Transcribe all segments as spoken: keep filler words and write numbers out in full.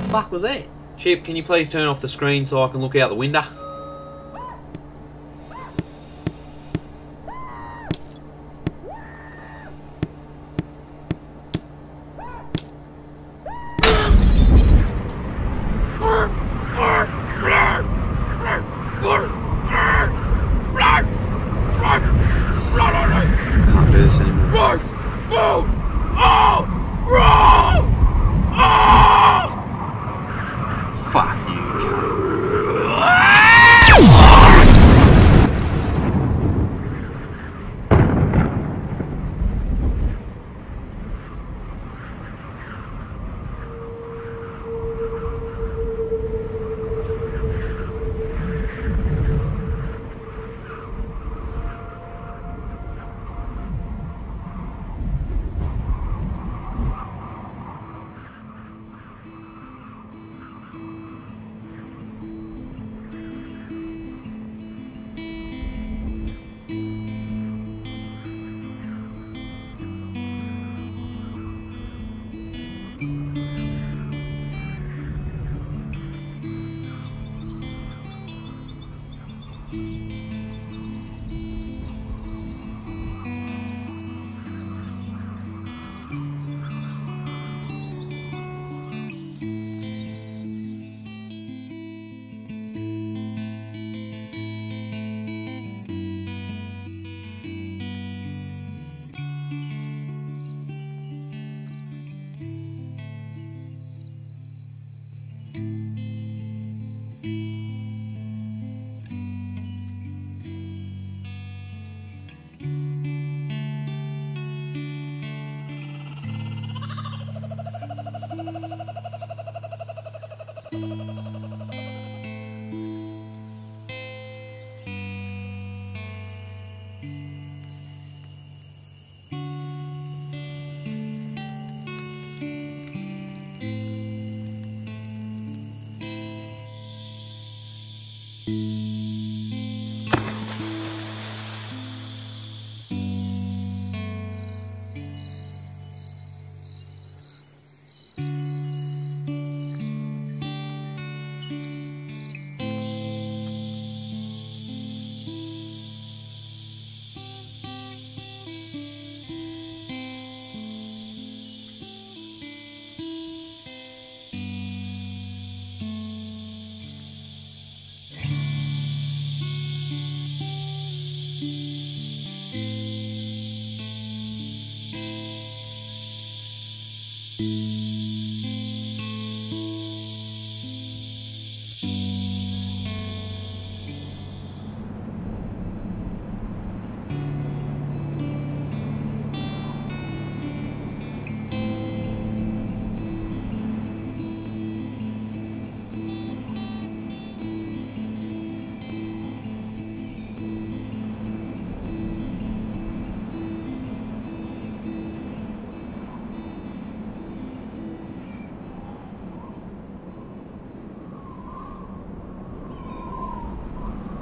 The fuck was that? Chip, can you please turn off the screen so I can look out the window?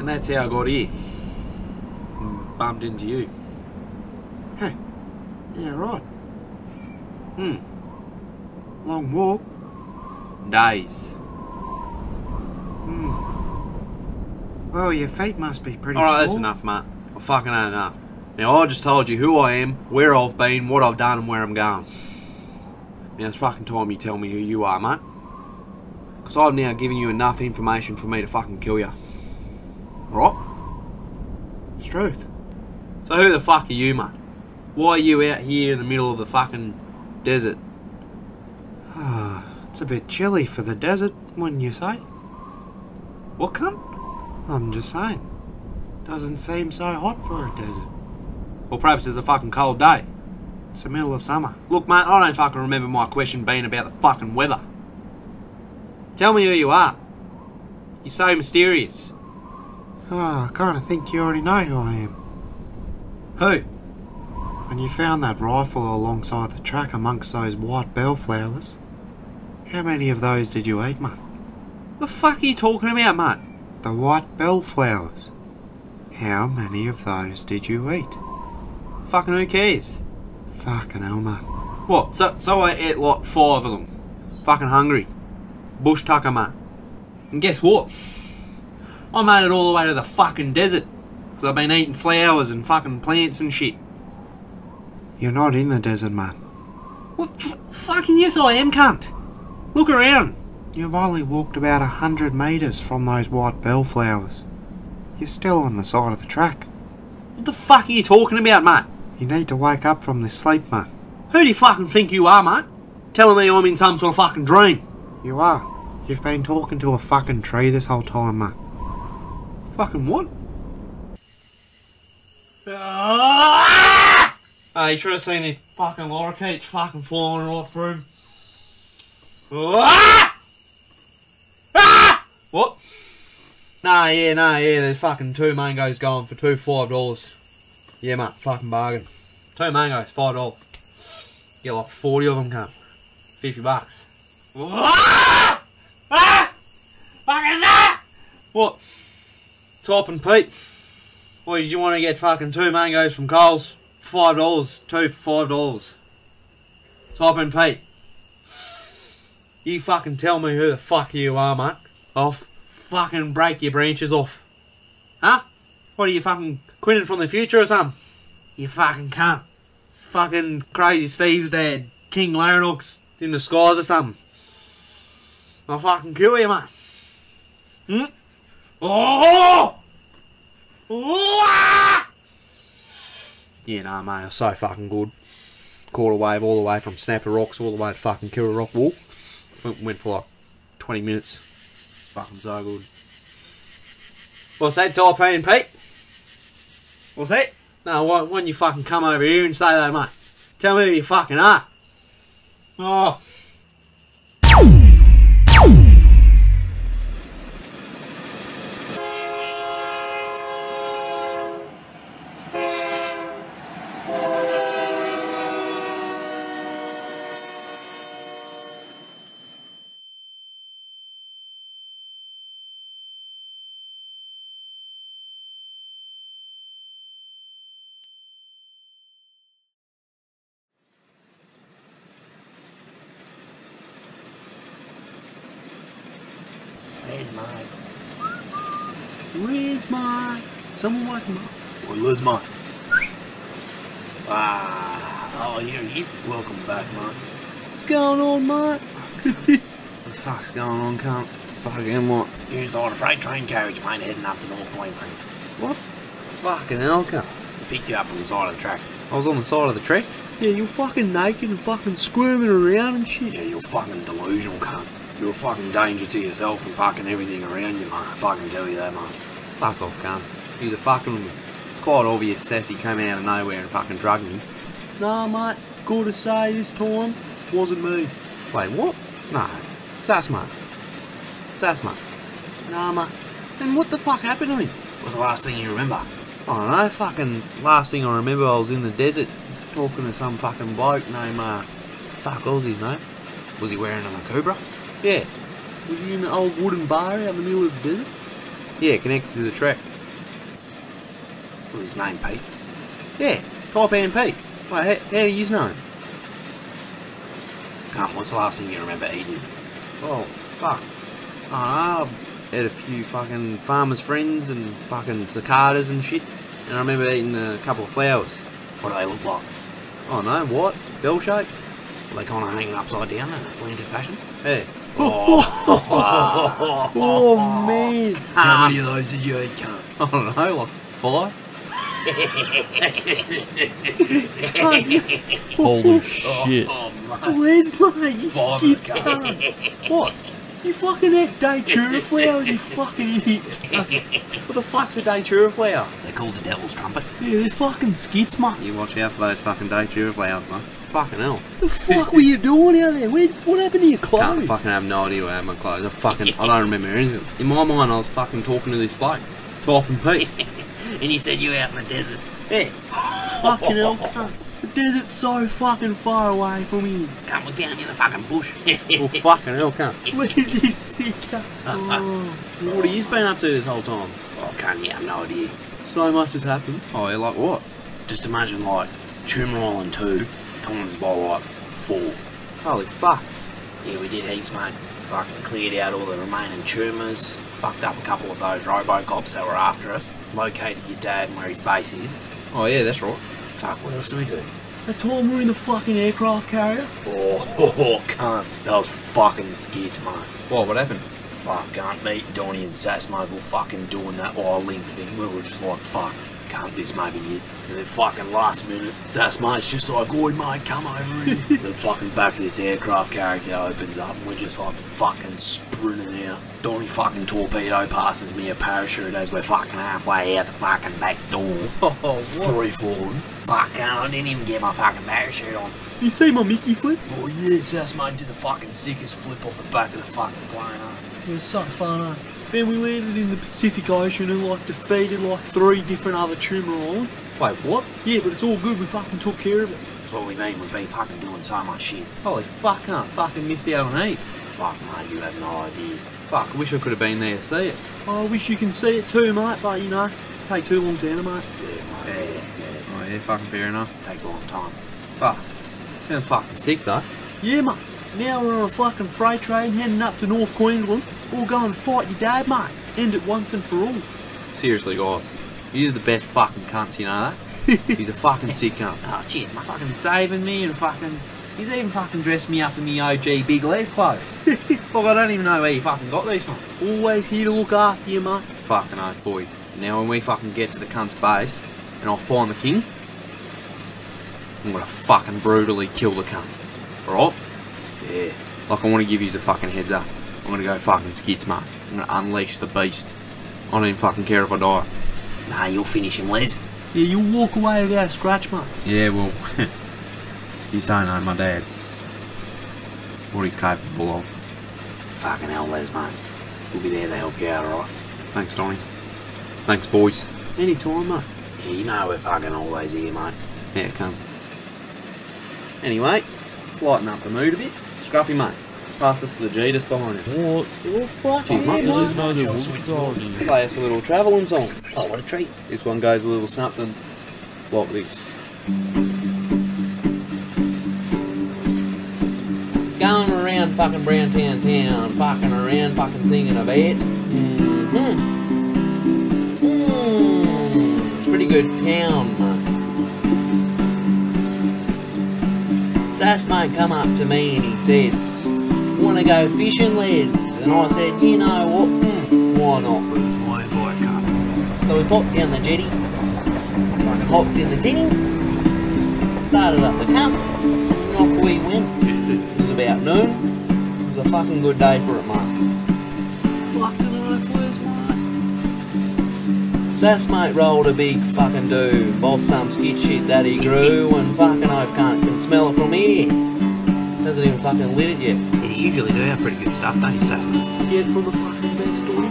That's how I got here. Bumped into you. Hey. Yeah, right. Hmm. Long walk. Days. Hmm. Well, your feet must be pretty sore. Alright, that's enough, mate. I fucking ain't enough. Now, I just told you who I am, where I've been, what I've done, and where I'm going. Now, it's fucking time you tell me who you are, mate. Because I've now given you enough information for me to fucking kill you. Right? It's truth. So who the fuck are you, mate? Why are you out here in the middle of the fucking desert? Ah, it's a bit chilly for the desert, wouldn't you say? What, cunt? I'm just saying. Doesn't seem so hot for a desert. Well, perhaps it's a fucking cold day. It's the middle of summer. Look, mate, I don't fucking remember my question being about the fucking weather. Tell me who you are. You're so mysterious. Oh, I kind of think you already know who I am. Who? When you found that rifle alongside the truck amongst those white bellflowers, how many of those did you eat, mate? The fuck are you talking about, mate? The white bellflowers. How many of those did you eat? Fucking who cares? Fucking hell, mate. What? So, so I ate like five of them. Fucking hungry. bush tucker, mate. And guess what? I made it all the way to the fucking desert, because I've been eating flowers and fucking plants and shit. You're not in the desert, mate. What? F fucking yes I am, cunt. Look around. You've only walked about a hundred metres from those white bellflowers. You're still on the side of the track. What the fuck are you talking about, mate? You need to wake up from this sleep, mate. Who do you fucking think you are, mate? Telling me I'm in some sort of fucking dream. You are. You've been talking to a fucking tree this whole time, mate. Fucking what? Ah! Oh, you should have seen these fucking lorikeets fucking flying right through. Ah! Ah! What? Nah, yeah, nah, yeah, there's fucking two mangoes going for two five dollars. Yeah, mate, fucking bargain. Two mangoes, five dollars. Get like forty of them, cunt. Fifty bucks. Ah! Ah! Fucking that! What? Top and Pete? Or did you want to get fucking two mangoes from Coles? Five dollars, two five dollars. Top and Pete. You fucking tell me who the fuck you are, mate. I'll fucking break your branches off. Huh? What are you fucking Quinted from the future or something? You fucking cunt. It's fucking Crazy Steve's dad, King Laranox in the skies or something. I'll fucking kill you, mate. Hmm? Oh! Oh! Ah! Yeah, nah, mate, it's so fucking good. Quarter wave all the way from Snapper Rocks all the way to fucking Kira Rock Wall. Went for like twenty minutes. Fucking so good. What's that, Taipei and Pete? What's that? No, why, why don't you fucking come over here and say that, mate? Tell me who you fucking are. Oh. Where's mine? Where's mine? Someone like mine. Well, where's mine? Ah, oh, here he is. Welcome back, mate. What's going on, mate? What the fuck's going on, cunt? Fucking what? Here's on a freight train carriage, mate, heading up to North Queensland. What? Fucking hell, cunt. I picked you up on the side of the track. I was on the side of the track? Yeah, you're fucking naked and fucking squirming around and shit. Yeah, you're fucking delusional, cunt. You're a fucking danger to yourself and fucking everything around you, mate. I fucking tell you that, mate. Fuck off, cunts. He's a fucking... It's quite obvious Sassy came out of nowhere and fucking drugged me. Nah, mate. Good to say this time. Wasn't me. Wait, what? No. It's us, mate. It's us, mate. Nah, mate. Then what the fuck happened to me? What's the last thing you remember? I don't know. Fucking last thing I remember, I was in the desert talking to some fucking bloke named, uh... Fuck, what was his name? Was he wearing a cobra? Yeah. Was he in an old wooden bar out in the middle of the desert? Yeah, connected to the track. Was his name Pete? Yeah, Taipan Pete. Wait, how, how do you know him? Can't, what's the last thing you remember eating? Oh, fuck. I don't know, I had a few fucking farmer's friends and fucking cicadas and shit. And I remember eating a couple of flowers. What do they look like? I don't know, white, bell-shaped. Are they kind of hanging upside down in a slanted fashion? Yeah. Oh, oh, oh, oh, oh, oh man! Cunt. How many of those did you eat, cunt? I don't know, like five? Holy shit. Oh, oh, Liz, mate, you skids, cunt. What? You fucking had datura flowers, you fucking idiot. What the fuck's a datura flower? They're called the devil's trumpet. Yeah, they're fucking skits, mate. You watch out for those fucking datura flowers, mate. Fucking hell. What the fuck were you doing out there? Where, what happened to your clothes? I fucking have no idea what happened to my clothes. I fucking, I don't remember anything. In my mind, I was fucking talking to this bloke. Top and Pete. And you said you were out in the desert. Yeah. Fucking hell, cunt. The desert's so fucking far away from me. Cunt, we found you in the fucking bush. Well, fucking hell, cunt. Where's this sick cunt? Oh, what have you been up to this whole time? Oh, cunt, yeah, I have no idea. So much has happened. Oh, yeah, like what? Just imagine, like, Choomah Island two. By like four. Holy fuck. yeah, we did heaps, mate. Fucking cleared out all the remaining Choomahs, fucked up a couple of those Robocops that were after us, located your dad and where his base is. Oh yeah, that's right. Fuck, what else do we do? The time we're in the fucking aircraft carrier? Oh, ho, ho, cunt. That was fucking skits, mate. What, what happened? Fuck, cunt, me, Donnie and Sass, mate, were fucking doing that I-Link thing. We were just like, fuck, cunt, this may be it. And then fucking last minute, Sass, mate's just like, oi, mate, come over here. The fucking back of this aircraft carrier opens up and we're just like fucking sprinting out. Donnie fucking torpedo passes me a parachute as we're fucking halfway out the fucking back door. Oh, free falling. Fuck, I didn't even get my fucking parachute on. You see my Mickey flip? Oh yeah, Sass, mate did the fucking sickest flip off the back of the fucking plane, huh? It was so fun, huh? Then we landed in the Pacific Ocean and like defeated like three different other Choomah Islands. Wait, what? Yeah, but it's all good, we fucking took care of it. That's what we mean, we've been fucking doing so much shit. Holy fuck, huh? Fucking missed out on heaps. Fuck, mate, you have no idea. Fuck, I wish I could have been there to see it. Oh, I wish you can see it too, mate, but you know, it take too long to animate. Yeah, mate. Yeah, yeah. Oh yeah, fucking fair enough. It takes a long time. Fuck. Sounds fucking sick though. Yeah, mate. Now we're on a fucking freight train heading up to North Queensland. We'll go and fight your dad, mate. End it once and for all. Seriously, guys. You're the best fucking cunts, you know that? He's a fucking sick cunt. Oh, cheers, mate. Fucking saving me and fucking... He's even fucking dressed me up in me O G Big Les clothes. Like, I don't even know where you fucking got these from. Always here to look after you, mate. Fucking oath, boys. Now when we fucking get to the cunt's base, and I find the king, I'm gonna fucking brutally kill the cunt. Alright? Yeah, like I want to give you a fucking heads up. I'm gonna go fucking skits, mate. I'm gonna unleash the beast. I don't even fucking care if I die. Nah, you'll finish him, Les. Yeah, you'll walk away without a scratch, mate. Yeah, well, you just don't know my dad. What he's capable of. Fucking hell, Les, mate. We'll be there to help you out, alright? Thanks, Donnie. Thanks, boys. Anytime, mate. Yeah, you know we're fucking always here, mate. Yeah, come. Anyway, let's lighten up the mood a bit. Scruffy, mate, pass us the G just behind it. What? You're fucking mate. Play us a little travelling song. Oh, what a treat. This one goes a little something like this. Going around fucking Browntown town, fucking around fucking singing about it. Mm-hmm. Mm. It's a pretty good town, mate. Sass mate come up to me and he says, wanna go fishing, Les? And I said, you know what, mm, why not? Where's my bike up? So we popped down the jetty, fucking hopped in the tinny, started up the cup, and off we went. It was about noon. It was a fucking good day for it, mate. Fucking life, where's mate? Sass mate rolled a big fucking do, off some skit shit that he grew, and fucking I've can't smell it from here. Hasn't even fucking lit it yet. Yeah, you usually do have pretty good stuff, don't you, Sass? Get it from the fucking best store.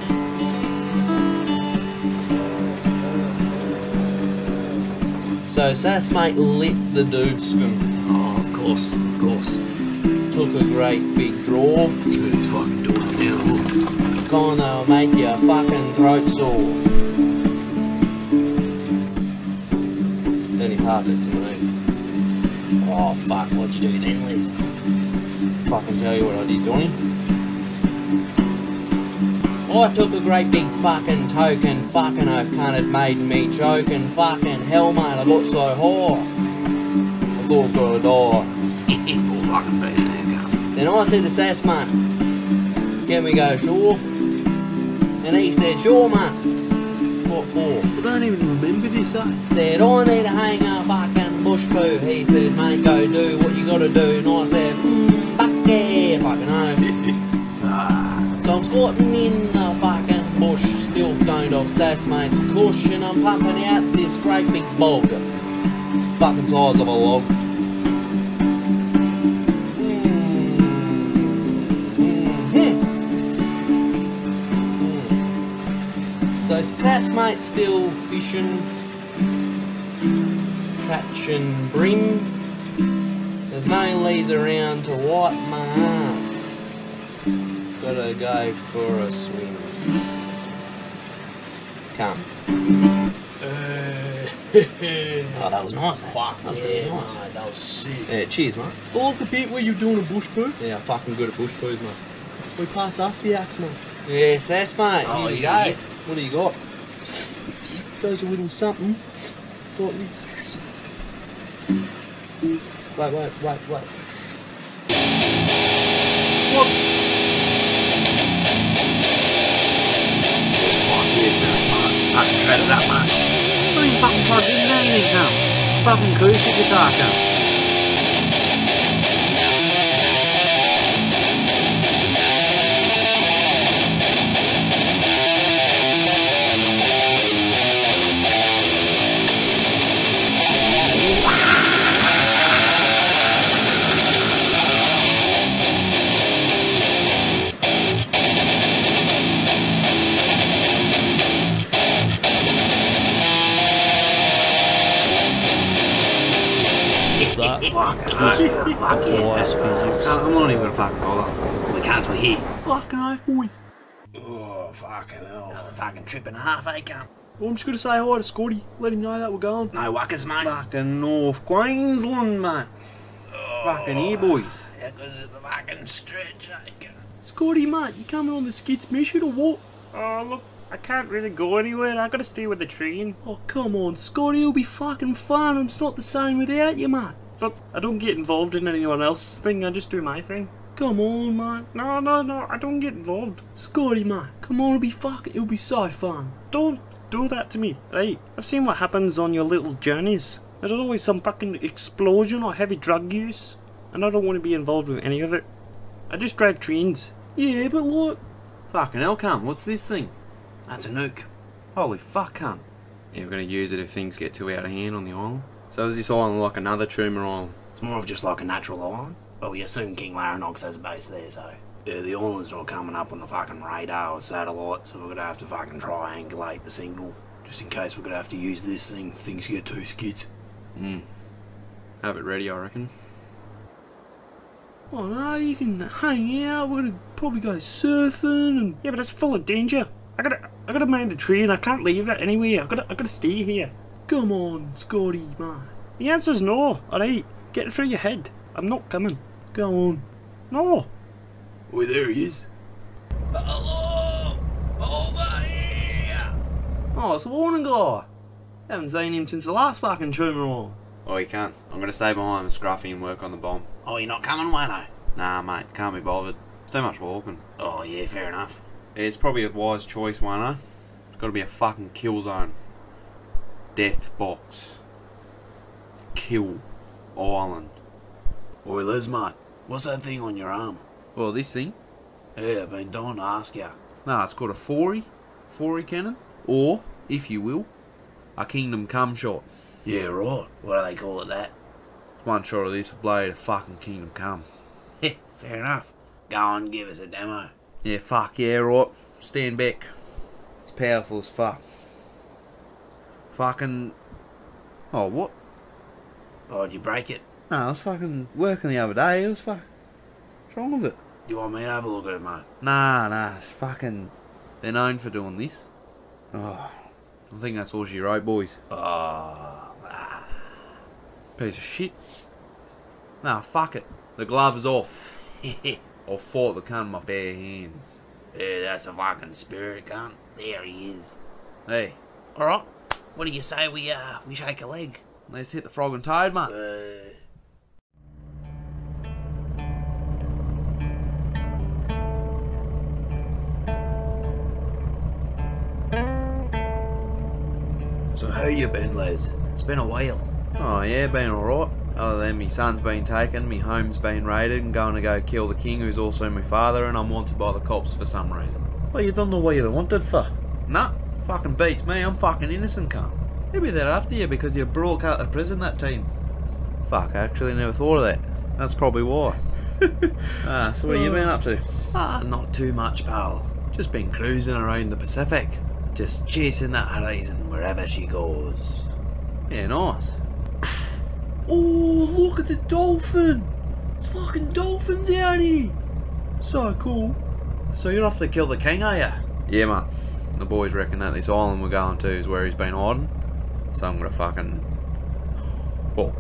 So Sass mate lit the doobscum. Oh, of course, of course. Took a great big draw. So he's fucking doing it now, look. Kinda make your fucking throat sore. Then he passed it to me. Oh fuck, what'd you do then, Les? Fucking tell you what I did, Donnie. I took a great big fucking token, fucking oaf cunt, it made me choke, and fucking hell, mate, I got so high. I thought I was gonna die. You'll fucking be there, cunt. Then I said to Sass, mate, can we go ashore? And he said, sure, mate. What for? I don't even remember this, eh? Said, I need a hanger, fucking bush poo. He said, mate, go do what you gotta do. And I said, mmm, fuck yeah, fucking home. ah. So I'm squatting in the fucking bush, still stoned off Sass mate's cush, and I'm pumping out this great big boulder, fucking size of a log. So Sass mate still fishing, catching brim. There's no leaves around to wipe my ass. Gotta go for a swim. Come. Uh, Oh, that was nice, man. Fuck, that was yeah, really nice. Man, that was sick. Yeah, cheers, mate. I love the bit where you're doing a bush poo. Yeah, I'm fucking good at bush poos, mate. We pass us the axe, mate. Yes, that's, mate. Oh, you got it. What do you got? Goes a little something like this. Wait, wait, wait, wait. What? Fuck yes, that's, mate. Fucking trade it up, mate. It's not even fucking hard to do anything, come. It's fucking acoustic guitar, come. Fuck yes, that's I'm not even gonna fucking bother. We can't, we're here. Fucking oath, boys. Oh, fucking hell. Another fucking trip and a half, eh, cunt? Well, I'm just gonna say hi to Scotty. Let him know that we're going. No whackers, mate. Fucking North Queensland, mate. Oh, fucking here, boys. Yeah, because it's the fucking stretch, eh, cunt? Scotty, mate, you coming on the skits mission or what? Oh, look. I can't really go anywhere, I gotta stay with the train. Oh, come on, Scotty, it'll be fucking fun. It's not the same without you, mate. Look, I don't get involved in anyone else's thing, I just do my thing. Come on, mate. No, no, no, I don't get involved. Scotty, mate, come on, it'll be fucking, it'll be so fun. Don't do that to me, right? I've seen what happens on your little journeys. There's always some fucking explosion or heavy drug use, and I don't want to be involved with any of it. I just drive trains. Yeah, but look. Fucking hell, come, what's this thing? That's a nuke. Holy fuck, cunt. Yeah, we're going to use it if things get too out of hand on the island. So is this island like another Choomah Island? It's more of just like a natural island. Well, we assume King Laranox has a base there, so... Yeah, the island's not coming up on the fucking radar or satellite, so we're going to have to fucking triangulate the signal. Just in case we're going to have to use this thing if things get too skids. Hmm. Have it ready, I reckon. Oh no, you can hang out, we're going to probably go surfing and... Yeah, but it's full of danger. I gotta, I gotta mind the train, I can't leave it anyway, I gotta, I gotta stay here. Come on, Scotty, man. The answer's no, alright, get it through your head. I'm not coming. Go on. No. Oh, there he is. Hello! Over here! Oh, it's a warning guy. Haven't seen him since the last fucking Choomah. Oh, he can't. I'm gonna stay behind with Scruffy and work on the bomb. Oh, you're not coming, Wano? Nah, mate, can't be bothered. It's too much walking. Oh, yeah, fair enough. It's probably a wise choice, Wano. It's got to be a fucking kill zone. Death box. Kill island. Oi, Les, mate. What's that thing on your arm? Well, this thing? Yeah, I've been dying to ask you. Nah, it's called a forty. forty cannon. Or, if you will, a Kingdom Come shot. Yeah, right. What do they call it that? One shot of this blade of fucking Kingdom Come. Heh, fair enough. Go on, give us a demo. Yeah, fuck, yeah, right. Stand back. It's powerful as fuck. Fucking... Oh, what? Oh, did you break it? No, I was fucking working the other day. It was fuck... What's wrong with it? Do you want me to have a look at it, mate? Nah, nah, it's fucking... They're known for doing this. Oh, I think that's all she wrote, boys. Oh, ah. Piece of shit. Nah, fuck it. The glove's off. Heh. I fought the cunt with my bare hands. Yeah, that's a fucking spirit, cunt. There he is. Hey. Alright, what do you say we, uh, we shake a leg? Let's hit the frog and toad, mate. Uh... So how you been, Les? It's been a while. Oh yeah, been alright. Other than me son's been taken, me home's been raided and going to go kill the king who's also my father, and I'm wanted by the cops for some reason. Well, you don't know what you're wanted for. Nah, fucking beats me, I'm fucking innocent, cunt. They'll be there after you because you broke out of prison that time. Fuck, I actually never thought of that. That's probably why. Ah, so what have you been up to? Ah, not too much, pal. Just been cruising around the Pacific. Just chasing that horizon wherever she goes. Yeah, nice. Oh, look at the dolphin! It's fucking dolphins out here! So cool. So you're off to kill the king, are you? Yeah, mate. The boys reckon that this island we're going to is where he's been hiding. So I'm gonna fucking... Oh.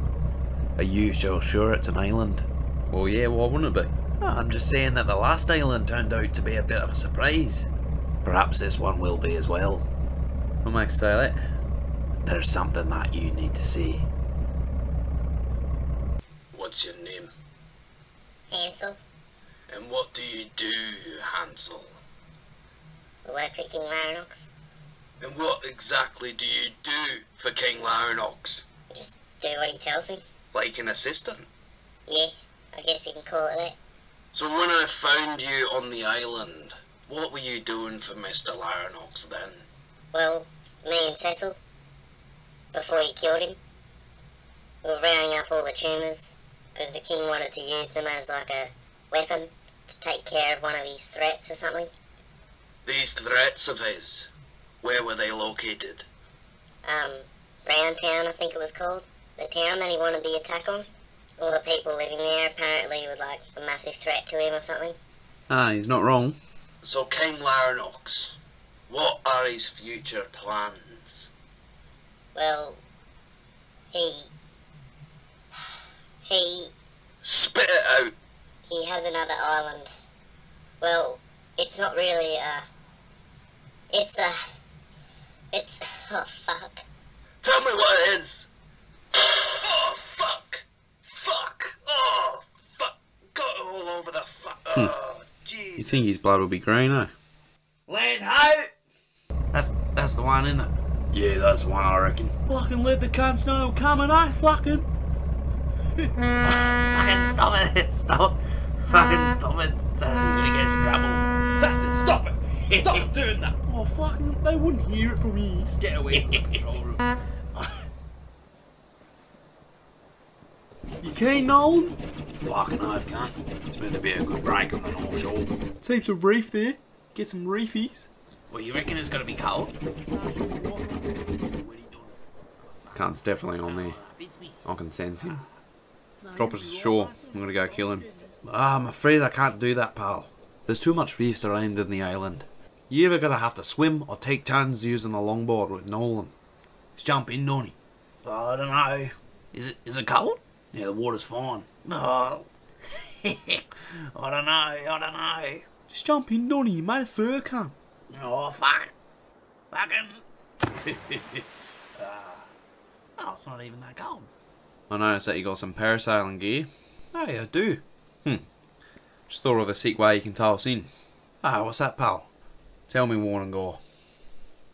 Are you so sure it's an island? Well, yeah, why wouldn't it be? I'm just saying that the last island turned out to be a bit of a surprise. Perhaps this one will be as well. I'm excited. There's something that you need to see. What's your name? Hansel. And what do you do, Hansel? I work for King Larinox. And what exactly do you do for King Larinox? I just do what he tells me. Like an assistant? Yeah, I guess you can call it that. So when I found you on the island, what were you doing for Mister Larinox then? Well, me and Cecil, before you killed him, we were rounding up all the Choomahs, because the king wanted to use them as like a weapon to take care of one of his threats or something. These threats of his, where were they located? Um, Round Town, I think it was called. The town that he wanted the attack on. All the people living there apparently were like a massive threat to him or something. Ah, he's not wrong. So King Larinox, what are his future plans? Well, he... He... Spit it out! He has another island. Well, it's not really a... It's a... It's... Oh, fuck. Tell me what it is! Oh, fuck! Fuck! Oh, fuck! Got it all over the fuck... Oh, jeez. You think his blood will be green, eh? Land out! That's, that's the one, isn't it? Yeah, that's the one, I reckon. Fucking let the cunts know I'm coming, eh? Fucking... Fucking stop it! Stop! Fucking stop it! Sassy, you're gonna get some trouble. Sassy, stop it! Stop doing that! Oh, fucking, they wouldn't hear it from you. Just get away from the control room. You keen, Nolan? Fucking oath, cunt. It's meant to be a good break on an offshore. Seems a reef there. Get some reefies. Well, you reckon it's gonna be cold? Cunt's definitely on there. I can sense him. Drop us ashore. I'm gonna go kill him. Ah, I'm afraid I can't do that, pal. There's too much reefs around in the island. You either gonna have to swim or take turns using the longboard with Nolan. Just jump in, Nonny. I don't know. Is it is it cold? Yeah, the water's fine. Oh, I don't know. I don't know. Just jump in, Nonny. You made a fur cunt. Oh fuck! Fucking. Oh, it's not even that cold. I noticed that you got some parasailing gear. Hey, I do. Hmm. Just thought of a sick way you can toss in. Ah, oh, what's that, pal? Tell me, Warren Gore.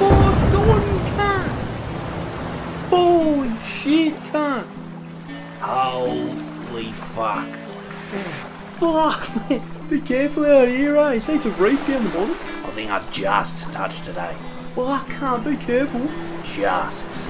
oh! Shit, cunt! Holy fuck! Fuck, man! Be careful out here, eh? You see it's a reef down the bottom? I think I just touched it, eh? Fuck, cunt, be careful! Just.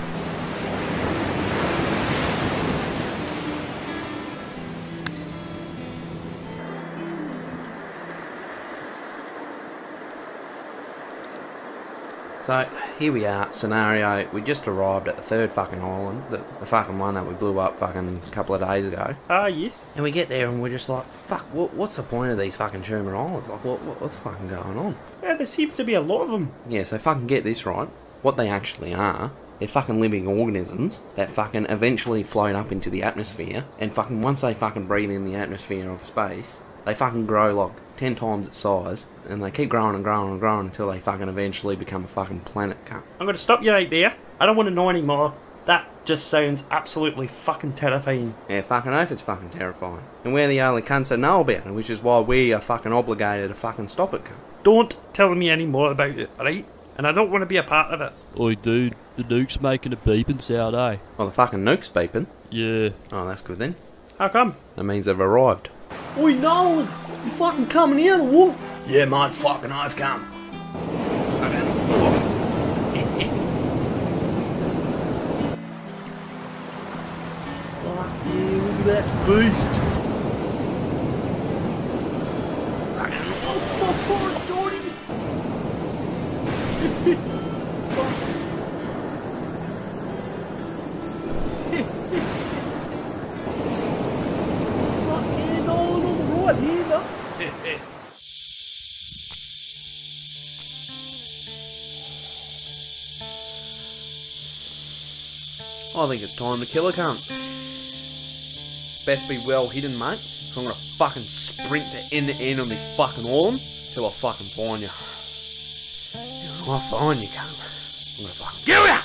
So, here we are, scenario, we just arrived at the third fucking island, the, the fucking one that we blew up fucking a couple of days ago. Ah, uh, yes. And we get there and we're just like, fuck, what, what's the point of these fucking Choomah Islands? Like, what, what, what's fucking going on? Yeah, there seems to be a lot of them. Yeah, so fucking get this right, what they actually are, they're fucking living organisms that fucking eventually float up into the atmosphere, and fucking once they fucking breathe in the atmosphere of space, they fucking grow like ten times its size, and they keep growing and growing and growing until they fucking eventually become a fucking planet. I'm gonna stop you right there. I don't want to know anymore. That just sounds absolutely fucking terrifying. Yeah, fucking oath it's fucking terrifying. And we're the only cunts that know about it, which is why we are fucking obligated to fucking stop it, cunt. Don't tell me any more about it, right? And I don't want to be a part of it. Oi, dude, the nuke's making a beeping sound, eh? Oh, the fucking nuke's beeping? Yeah. Oh, that's good then. How come? That means they've arrived. Oi, Nolan! You fucking coming here, what? Yeah, mate, fucking I've come. That beast! I think it's time to kill a cunt. Best be well hidden, mate. So I'm gonna fucking sprint to end to end on this fucking lawn till I fucking find you. I'll find you, cunt. I'm gonna fucking kill ya!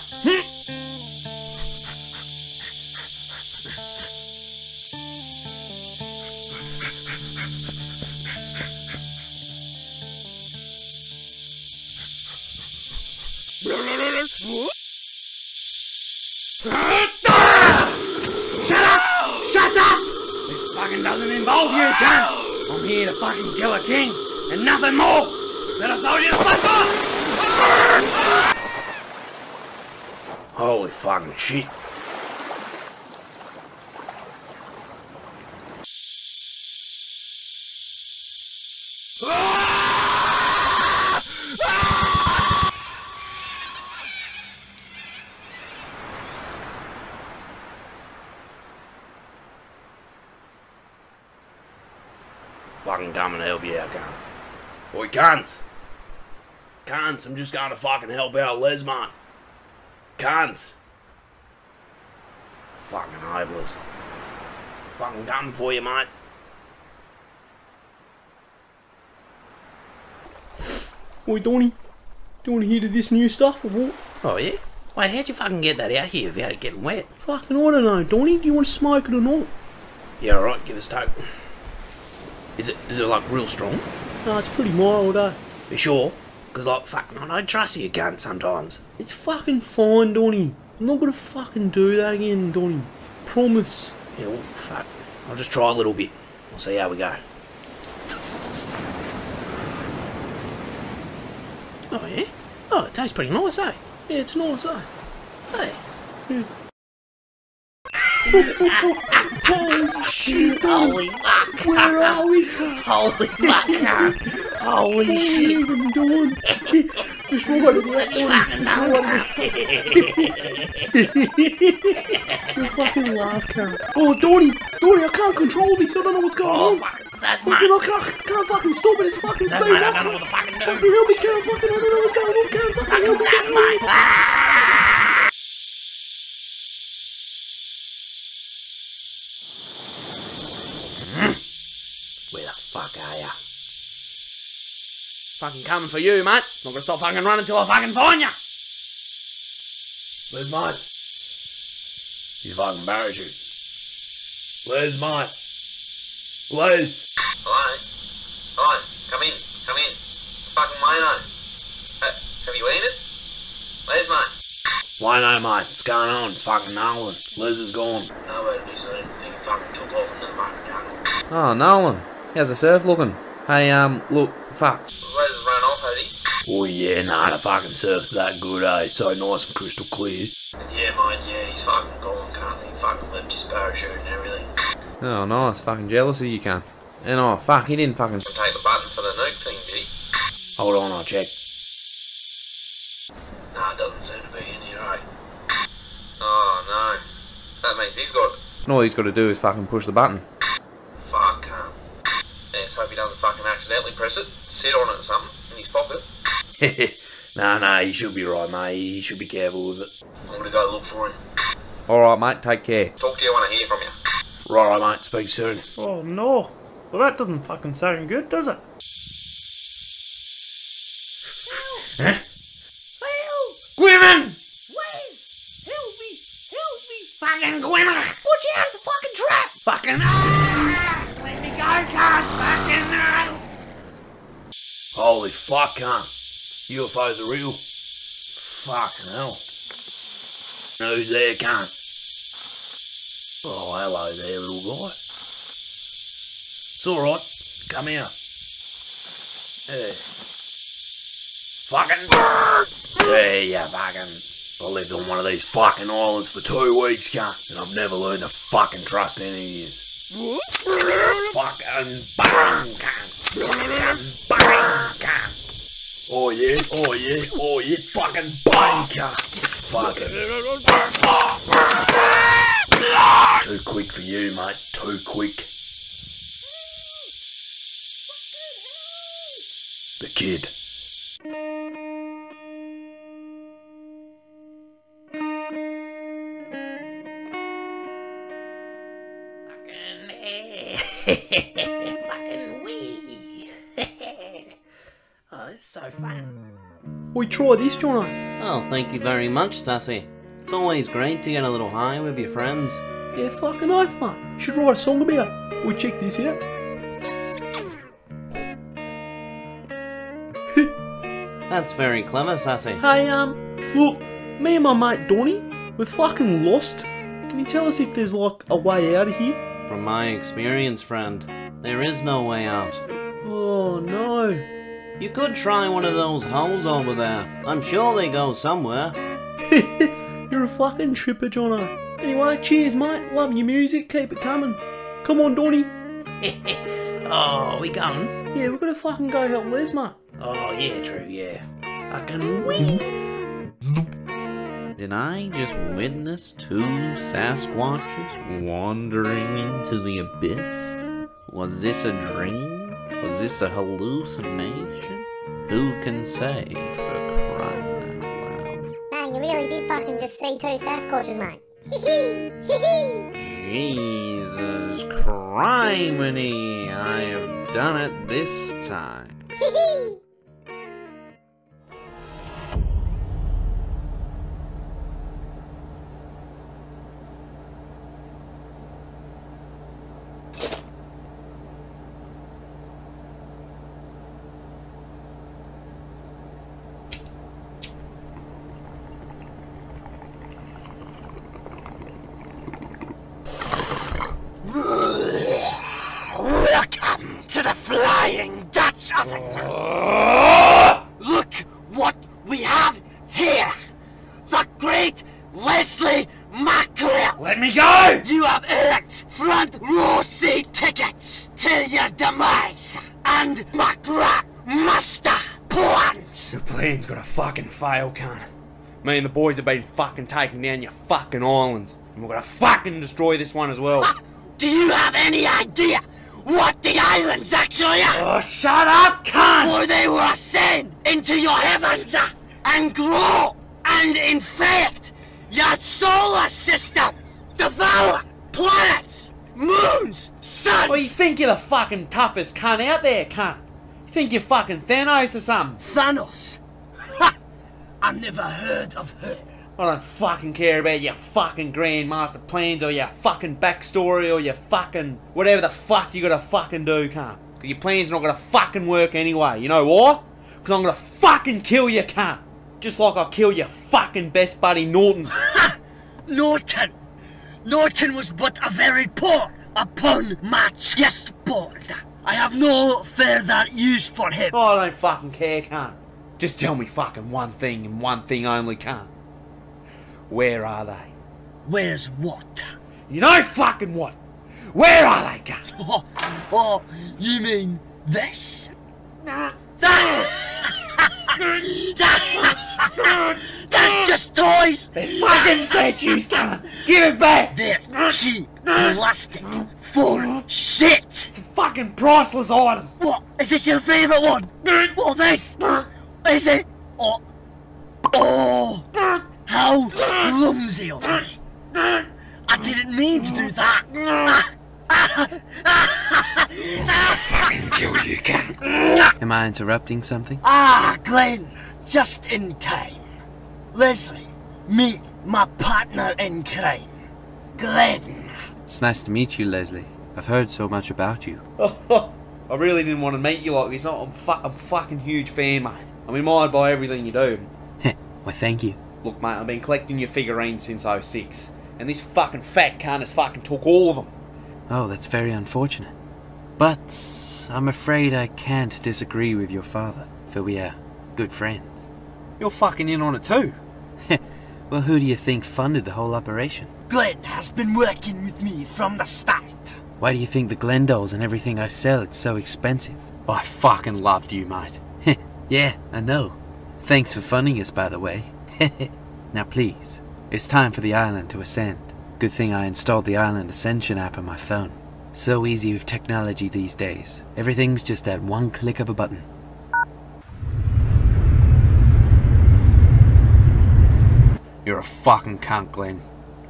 Shut up! Shut up! This fucking doesn't involve you, cunts! I'm here to fucking kill a king, and nothing more! Said I told you to fuck off! Holy fucking shit. Fucking come and help you out, cunt. Oi, cunt! Cunts, I'm just going to fucking help out Lesmont. Cunts! Fucking hopeless. Fucking coming for you, mate. Oi, Donnie. Do you want to hear to this new stuff or what? Oh, yeah? Wait, how'd you fucking get that out here without it getting wet? Fucking, I don't know, Donnie. Do you want to smoke it or not? Yeah, alright, give us toke. Is it, is it like real strong? No, it's pretty mild, eh? You sure? Because like, fuck, I don't trust you, cunt, sometimes. It's fucking fine, Donnie. I'm not gonna fucking do that again, Donnie. Promise. Yeah, well, fuck. I'll just try a little bit. We'll see how we go. Oh, yeah? Oh, it tastes pretty nice, eh? Yeah, it's nice, eh? Hey. Yeah. Holy shit! Holy fuck! Where are we? Holy fuck! Holy what shit! What are you even doing? Just roll over there, Donnie. Just roll over there. You fucking laugh, cunt. Oh, Donnie! Donnie, I can't control this. I don't know what's going oh, on. Fuck. That's fucking, I can't, can't fucking stop it. It's fucking staying up. I don't know what the fucking do. Fucking help me, cunt. Fucking, I don't know what's going on, cunt. Fucking help me. That's mine. Fucking coming for you, mate. I'm not gonna stop fucking running till I fucking find ya. Where's mine? You fucking parachute. Where's mine? Where's? Hello? Hello? Come in. Come in. It's fucking Wayno. Uh, have you eaten it? Where's mine? Wayno, mate. What's going on? It's fucking Nolan. Liz is gone. Nowhere to do so. I think he fucking took off into the fucking jungle. Oh, Nolan. How's the surf looking? Hey, um, look, fuck. Liz ran off, had he? Oh yeah, nah, the fucking surf's that good, eh? So nice and crystal clear. Yeah, mate, yeah, he's fucking gone, cunt. He fucking left his parachute and everything. Oh, nice, fucking jealousy, you cunt. And oh, fuck, he didn't fucking take the button for the nuke thing, did he? Hold on, I'll check. Nah, it doesn't seem to be in here, eh? Oh, no. That means he's got it. And all he's got to do is fucking push the button. Hope he doesn't fucking accidentally press it, sit on it or something, in his pocket. Nah, nah, he should be right, mate. He should be careful with it. I'm gonna go look for him. Alright, mate, take care. Talk to you when I hear from you. Right, mate, speak soon. Oh, no. Well, that doesn't fucking sound good, does it? Help! Huh? Help! Women! Please! Help me! Ah! Let me go, can't fucking know! Holy fuck, huh? U F Os are real? Fucking hell. Who's there, cunt? Oh, hello there, little guy. It's alright. Come here. Yeah. Fucking bird! Yeah, you fucking... I lived on one of these fucking islands for two weeks, cunt. And I've never learned to fucking trust any of yous. Fucking bang, cunt. Fucking bang, cunt. Oh yeah, oh yeah, oh yeah. Fucking bang, cunt. Fucking... Too quick for you, mate. Too quick. The kid. Fucking eh. Fucking wee. Oh, this is so fun. We try this, Choomah. Oh, thank you very much, Sassy. It's always great to get a little high with your friends. Yeah, fucking knife, man. Should write a song about it. We check this out. That's very clever, Sassy. Hey, um, look, me and my mate Donnie, we're fucking lost. Can you tell us if there's, like, a way out of here? From my experience, friend, there is no way out. Oh, no. You could try one of those holes over there. I'm sure they go somewhere. You're a fucking tripper, Choomah. Anyway, cheers, mate. Love your music. Keep it coming. Come on, Donnie. Oh, we going? Yeah, we're gonna fucking go help Les, mate. Oh, yeah, true, yeah. Fucking wee! Did I just witness two Sasquatches wandering into the abyss? Was this a dream? Was this a hallucination? Who can say, for crying out loud? Nah, you really did fucking just see two Sasquatches, mate. Jesus criminy, I have done it this time. To the Flying Dutch Oven! Uh, Look what we have here! The great Leslie McLeod! Let me go! You have earned front row seat tickets till your demise! And McGrath master plans! The plan's gonna fucking fail, cunt. Me and the boys have been fucking taking down your fucking islands. And we're gonna fucking destroy this one as well. Uh, do you have any idea what the islands actually are? Oh, shut up, cunt! For they were ascend into your heavens uh, and grow and infect your solar system, devour planets, moons, suns. Well, you think you're the fucking toughest cunt out there, cunt? You think you're fucking Thanos or something? Thanos? Ha! I never heard of her. I don't fucking care about your fucking grand master plans or your fucking backstory or your fucking whatever the fuck you gotta fucking do, cunt. Cause your plan's not gonna fucking work anyway. You know why? Cause I'm gonna fucking kill you, cunt. Just like I killed your fucking best buddy, Norton. Ha! Norton! Norton was but a very pawn upon my chessboard. I have no further use for him. Oh, I don't fucking care, cunt. Just tell me fucking one thing and one thing only, cunt. Where are they? Where's what? You know fucking what? Where are they, cunt? Oh, oh, you mean this? Nah. That's just toys! They're fucking statues, cunt! Give it back! They're cheap, plastic, full shit! It's a fucking priceless item! What? Is this your favourite one? What, this? Is it? Oh. Oh. How clumsy of me! I didn't mean to do that! I'll fucking kill you, cunt! Am I interrupting something? Ah, Glenn! Just in time. Leslie, meet my partner in crime, Glenn. It's nice to meet you, Leslie. I've heard so much about you. I really didn't want to make you like this. I'm, fa I'm fucking huge fan, mate. I'm admired by everything you do. Heh, well thank you. Look, mate, I've been collecting your figurines since oh six, and this fucking fat cunt has fucking took all of them. Oh, that's very unfortunate. But I'm afraid I can't disagree with your father, for we are good friends. You're fucking in on it too. Heh, well who do you think funded the whole operation? Glenn has been working with me from the start. Why do you think the Glenn dolls and everything I sell is so expensive? Oh, I fucking loved you, mate. Heh, yeah, I know. Thanks for funding us, by the way. Heh. Now please, it's time for the island to ascend. Good thing I installed the Island Ascension app on my phone. So easy with technology these days. Everything's just at one click of a button. You're a fucking cunt, Glenn.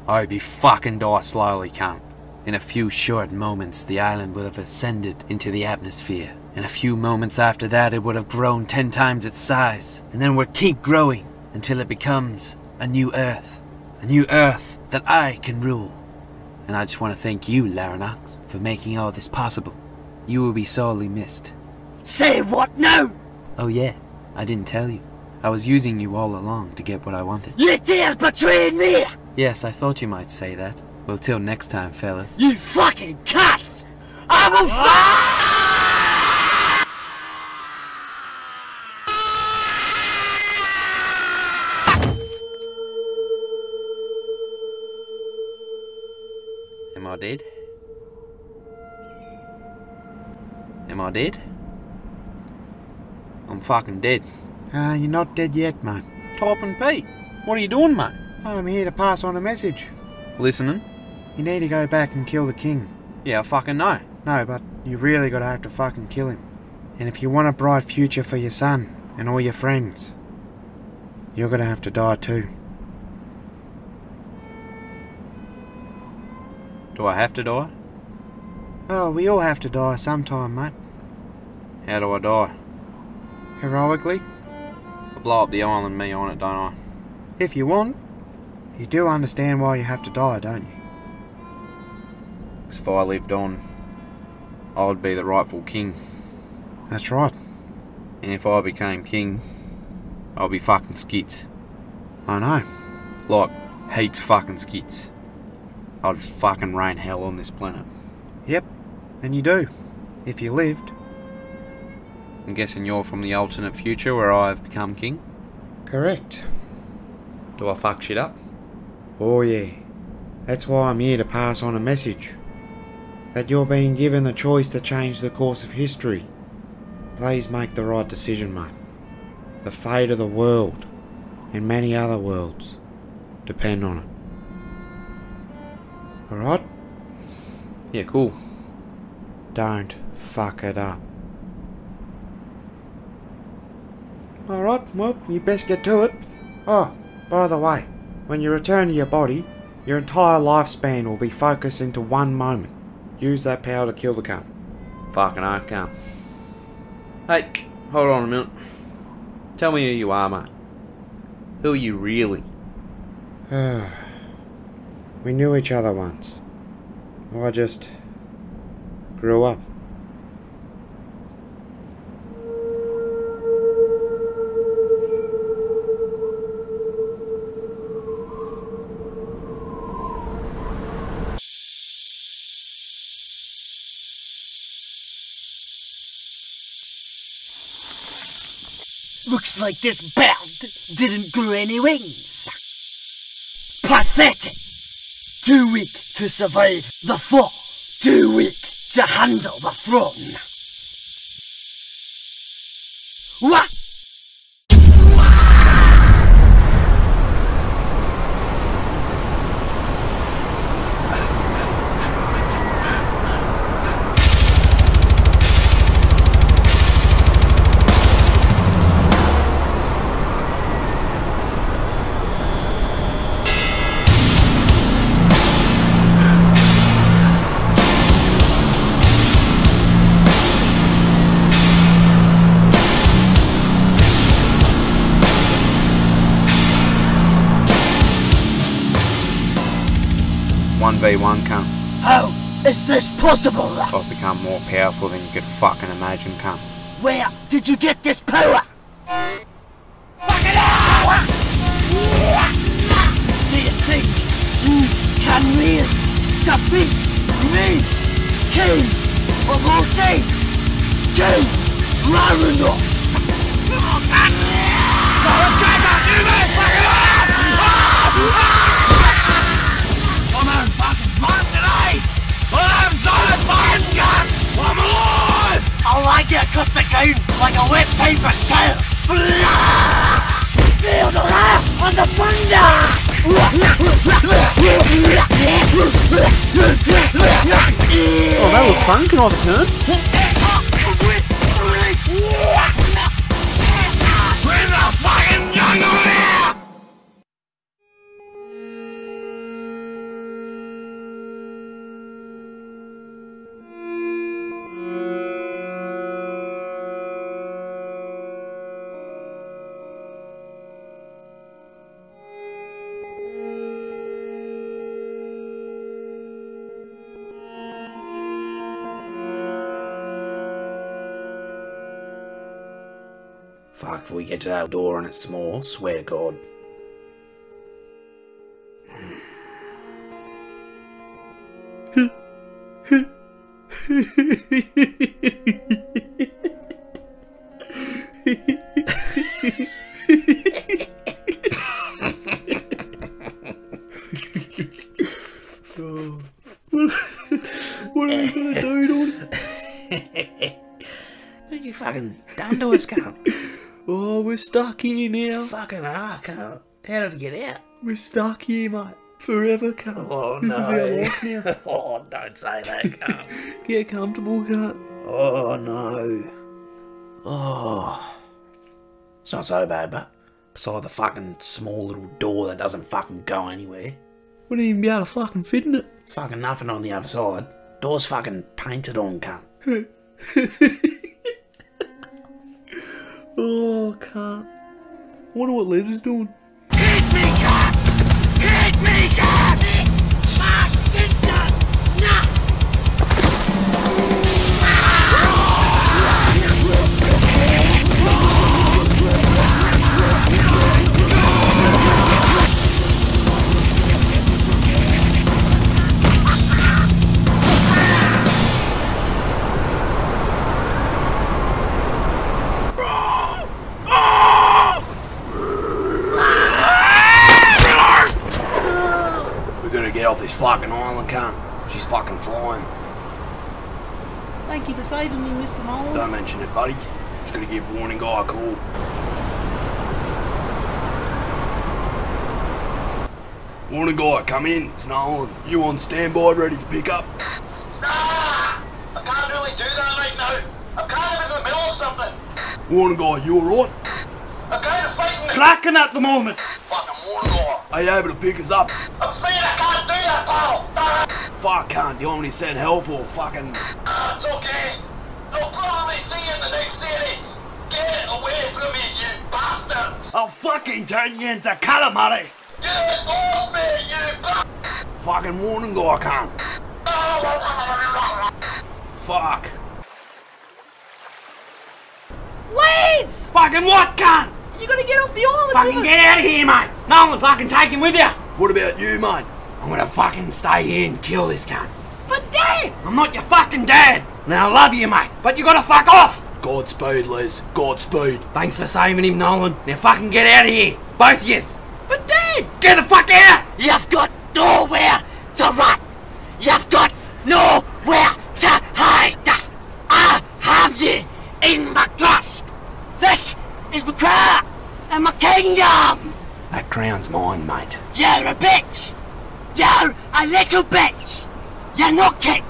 I hope you fucking die slowly, cunt. In a few short moments, the island would have ascended into the atmosphere. In a few moments after that, it would have grown ten times its size. And then would keep growing until it becomes a new Earth. A new Earth that I can rule. And I just want to thank you, Larinox, for making all this possible. You will be sorely missed. Say what now? Oh yeah, I didn't tell you. I was using you all along to get what I wanted. You dare betray me! Yes, I thought you might say that. Well, till next time, fellas. You fucking cunt! I will f- Am I dead? Am I dead? I'm fucking dead. Ah, uh, you're not dead yet, mate. Top and Pete, what are you doing, mate? I'm here to pass on a message. Listening? You need to go back and kill the king. Yeah, I fucking know. No, but you really gotta have to fucking kill him. And if you want a bright future for your son and all your friends, you're gonna have to die too. Do I have to die? Oh, we all have to die sometime, mate. How do I die? Heroically. I blow up the island, me on it, don't I? If you want. You do understand why you have to die, don't you? If I lived on, I would be the rightful king. That's right. And if I became king, I'd be fucking skits. I know. Like, heaps fucking skits. I'd fucking rain hell on this planet. Yep, and you do, if you lived. I'm guessing you're from the alternate future where I have become king? Correct. Do I fuck shit up? Oh yeah. That's why I'm here to pass on a message. That you're being given the choice to change the course of history. Please make the right decision, mate. The fate of the world, and many other worlds, depend on it. Alright? Yeah, cool. Don't fuck it up. Alright, well, you best get to it. Oh, by the way, when you return to your body, your entire lifespan will be focused into one moment. Use that power to kill the cunt. Fucking oath, cunt. Hey, hold on a minute. Tell me who you are, mate. Who are you really? We knew each other once. I just grew up. Looks like this bird didn't grow any wings. Pathetic. Too weak to survive the fall. Too weak to handle the throne. What? one v one, cunt. How Is this possible? I've become more powerful than you could fucking imagine, cunt. Where did you get this power? Do you think you can really defeat me, king of all kings, King Larunos? Across the game like a wet paper tail. Feel the laugh on the thunder. Oh, that looks fun. Can I have a turn? We're the fucking jungle here. Fuck, if we get to that door and it's small, swear to God. Oh. What are we going to do, dude? What have you fucking done to us, cunt? Oh, we're stuck here now. Fucking hell, cunt. How do we get out? We're stuck here, mate. Forever, cunt. Oh, this no. This is our life now. Oh, don't say that, cunt. Get comfortable, cunt. Oh, no. Oh. It's not so bad, but beside the fucking small little door that doesn't fucking go anywhere. Wouldn't even be able to fucking fit in it. It's fucking nothing on the other side. Door's fucking painted on, cunt. Oh, cunt. I wonder what Les is doing. Hit me, cunt! Hit me, cunt! Fucking cunt! Fucking island, cunt. She's fucking flying. Thank you for saving me, Mister Nolan. Don't mention it, buddy. Just gonna give warning guy a call. Warning guy, come in. It's Nolan. You on standby, ready to pick up? Ah, I can't really do that right now. I'm kind of in the middle of something. Warning guy, you alright? I'm kind of fighting. Cracking at the moment. Fucking warning guy. Are you able to pick us up? I'm afraid I can't do that, pal! Fuck, cunt, do you want me to send help or fucking... Uh, it's okay. They'll probably see you in the next series. Get away from me, you bastard! I'll fucking turn you into calamari! Get off me, you bastard! Fucking warning guy, cunt. Fuck. Please! Fucking what, cunt? You gotta get off the island. Fucking get out of here, mate! No one fucking take him with you! What about you, mate? I'm gonna fucking stay here and kill this cunt. But Dad! I'm not your fucking dad! And I love you, mate, but you gotta fuck off! Godspeed, Les. Godspeed. Thanks for saving him, Nolan. Now fucking get out of here. Both yous. But Dad! Get the fuck out! You've got nowhere to run! You've got nowhere to hide! I have you in my grasp! This is my crown and my kingdom! That crown's mine, mate. You're a bitch! You're a little bitch! You're not king!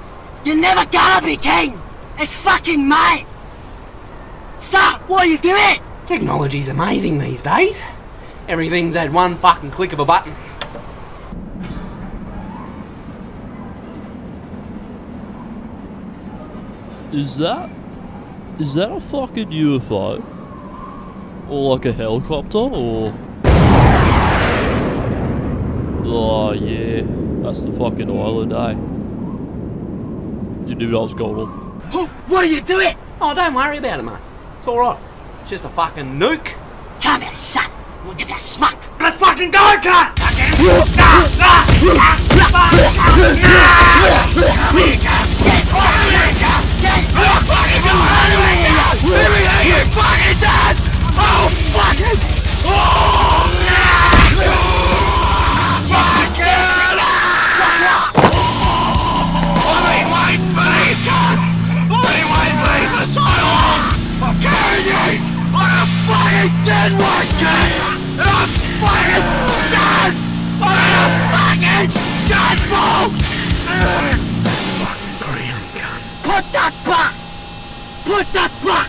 You're never gonna be king! It's fucking mine! So, what are you doing? Technology's amazing these days. Everything's at one fucking click of a button. Is that... is that a fucking U F O? Or like a helicopter, or... Oh yeah, that's the fucking island, eh? fifty dollars total. Oh, what are you doing? Oh, don't worry about it, mate. It's alright. It's just a fucking nuke. Come here, son. We'll give you a smack. Let's fucking go, cunt! You're fucking dead! Oh, fucking! Oh, no! Fucking get up! Only white face, cunt! Only white face, Messiah! I'm carrying you! I'm a fucking dead white guy! And I'm fucking dead! I'm a fucking dead fool! Fucking Korean cunt. Put that back! Put that back!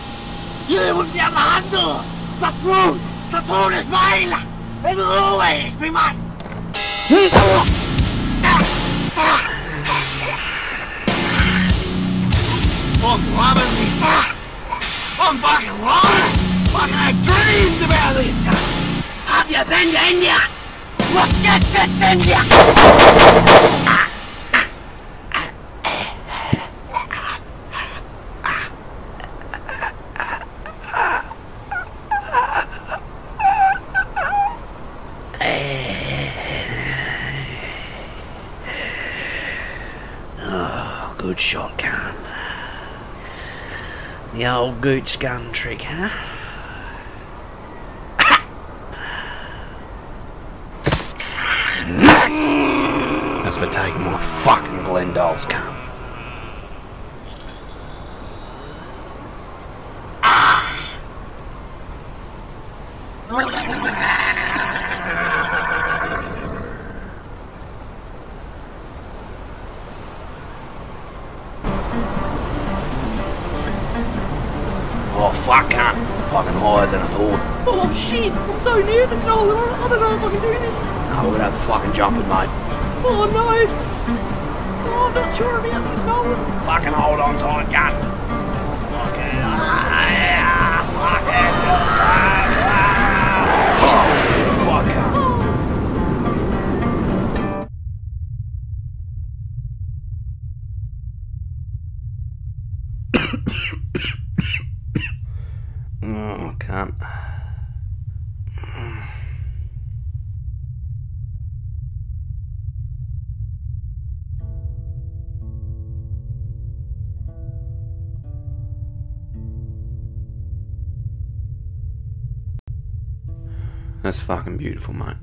You will never handle the throne! The throne is mine! It will always be mine! I'm loving these guys! I'm fucking loving! Fucking have dreams about these guys! Have you been to India? Look at this India! Good shot, Cam. The old gooch gun trick, huh? That's for taking my fucking Glendole's cum. Oh fuck, cunt. Fucking higher than I thought. Oh shit, I'm so near this now, I don't know if I can do this. No, we're gonna have to fucking jump it, mate. Oh no. Oh, I'm not sure about this now. Fucking hold on tight, cunt. Fucking ah, fucking ah, fuck, cunt. Oh, can't. That's fucking beautiful, mate.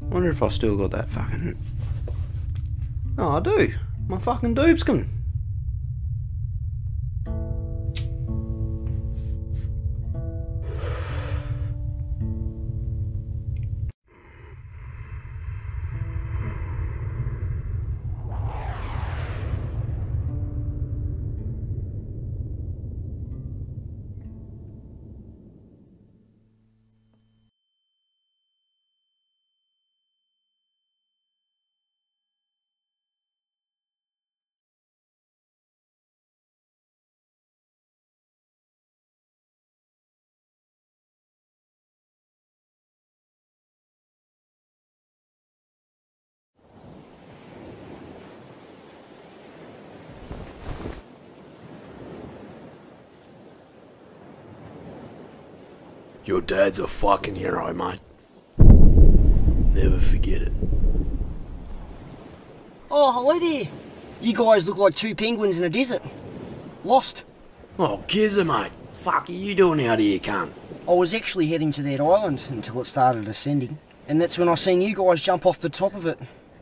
Wonder if I still got that fucking... Oh, I do. My fucking doobskin. Your dad's a fucking hero, mate. Never forget it. Oh, hello there. You guys look like two penguins in a desert. Lost. Oh, Gizzer, mate. Fuck are you doing out here, cunt? I was actually heading to that island until it started ascending. And that's when I seen you guys jump off the top of it.